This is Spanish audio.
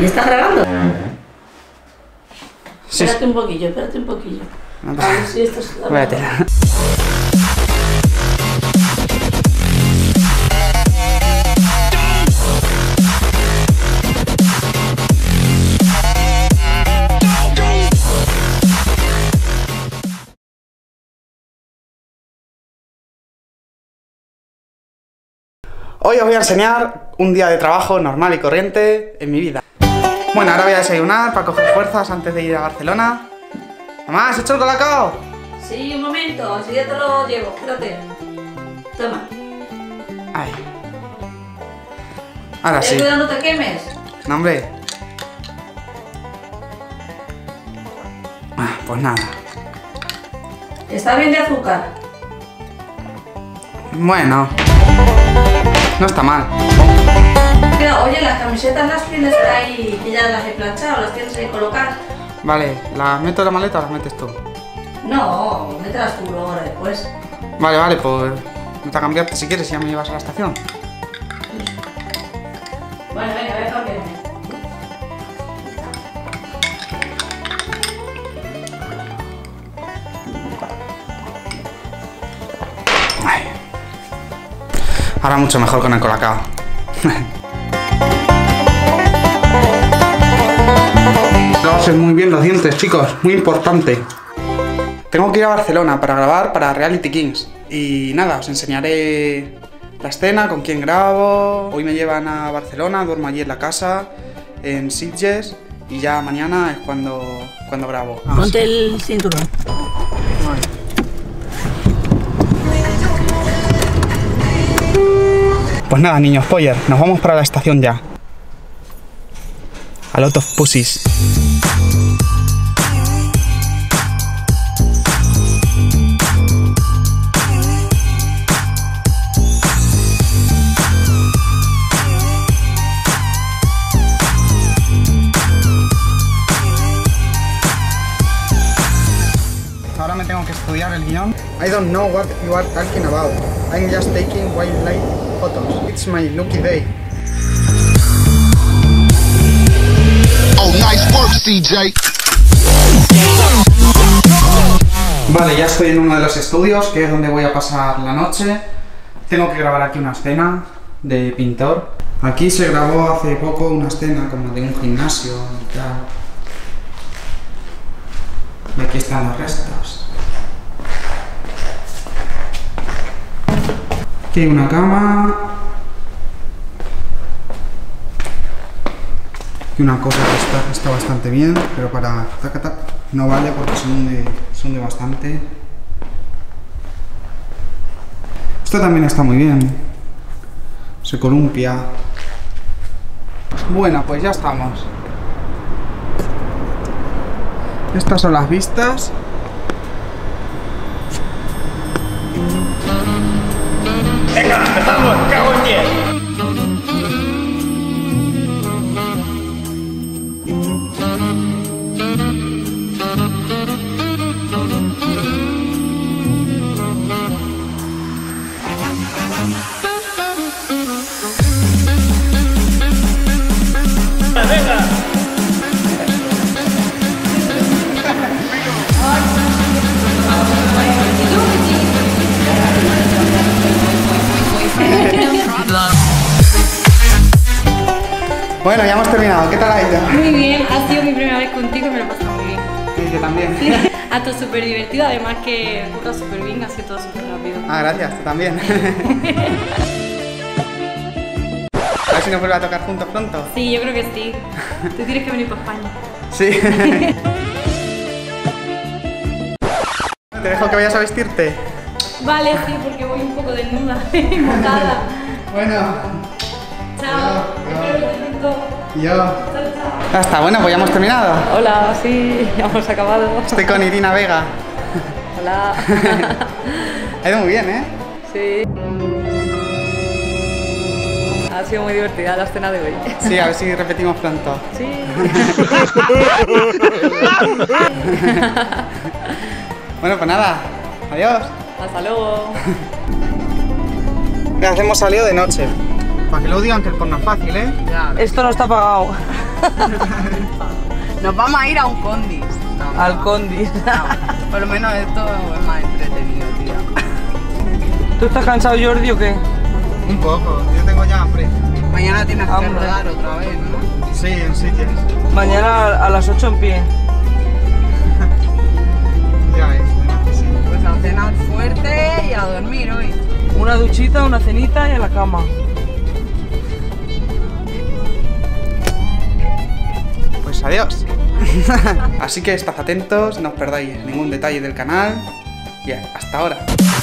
¿Y estás grabando? Sí. Espérate un poquillo, espérate un poquillo. No, a ver si esto se da. Espérate. Hoy os voy a enseñar un día de trabajo normal y corriente en mi vida. Bueno, ahora voy a desayunar para coger fuerzas antes de ir a Barcelona. Mamá, ¿has hecho el colacao? Sí, un momento, enseguida te lo llevo, espérate. Toma. Ahí. Ahora sí. Cuidado, no te quemes. No, hombre. Ah, pues nada. ¿Está bien de azúcar? Bueno. No está mal. Pero, oye, las camisetas las tienes ahí, que ya las he planchado, las tienes ahí colocadas. Vale, ¿las meto en la maleta o las metes tú? No, mételas tú luego después. Vale, vale, pues no te cambiaste si quieres y ya me llevas a la estación. Vale, venga, voy a cambiarme. Ahora mucho mejor con el colacao. Lavasen muy bien los dientes, chicos, muy importante. Tengo que ir a Barcelona para grabar para Reality Kings. Y nada, os enseñaré la escena, con quién grabo. Hoy me llevan a Barcelona, duermo allí en la casa, en Sitges. Y ya mañana es cuando grabo. Vamos. Ponte el cinturón. Vale. Pues nada, niños poller, nos vamos para la estación ya. A lot of pussies. Ahora me tengo que estudiar el guión. I don't know what you are talking about. I'm just taking wildlife. It's my lucky day. Oh, nice work, CJ. Vale, ya estoy en uno de los estudios, que es donde voy a pasar la noche. Tengo que grabar aquí una escena de pintor. Aquí se grabó hace poco una escena como de un gimnasio y tal. Y aquí están los restos. Aquí hay una cama y una cosa que está bastante bien, pero para tacatac no vale porque se hunde bastante. Esto también está muy bien, se columpia. Bueno, pues ya estamos. Estas son las vistas. Venga, empezamos, cago en 10. Venga. Bueno, ya hemos terminado. ¿Qué tal ha ido? Muy bien, ha sido mi primera vez contigo y me lo he pasado muy bien. Sí, yo también. Sí, ha estado súper divertido, además que curra súper bien, ha sido todo súper rápido. Ah, gracias, tú también. A ver si nos vuelve a tocar juntos pronto. Sí, yo creo que sí. Tú tienes que venir por España. Sí. Te dejo que vayas a vestirte. Vale, sí, porque voy un poco desnuda, montada. Bueno. Chao. Yo. Ya está, bueno, pues ya hemos terminado. Hola, sí, ya hemos acabado. Estoy con Irina Vega. Hola. Ha ido muy bien, ¿eh? Sí. Ha sido muy divertida la escena de hoy. Sí, a ver si repetimos pronto. Sí. Bueno, pues nada. Adiós. Hasta luego. Hemos salido de noche. Para que lo digan, que el porno es fácil, ¿eh? Ya. Esto no está pagado. Nos vamos a ir a un Condis. No, al Condis. No, por lo menos esto es más entretenido, tío. ¿Tú estás cansado, Jordi, o qué? Un poco, yo tengo ya hambre. Mañana tienes que rodar otra vez, ¿no? Sí, en Sitges. Mañana a las 8 en pie. Ya es, que sí. Pues a cenar fuerte y a dormir hoy. Una duchita, una cenita y a la cama. Pues adiós. Así que estad atentos, no os perdáis ningún detalle del canal. Y hasta ahora.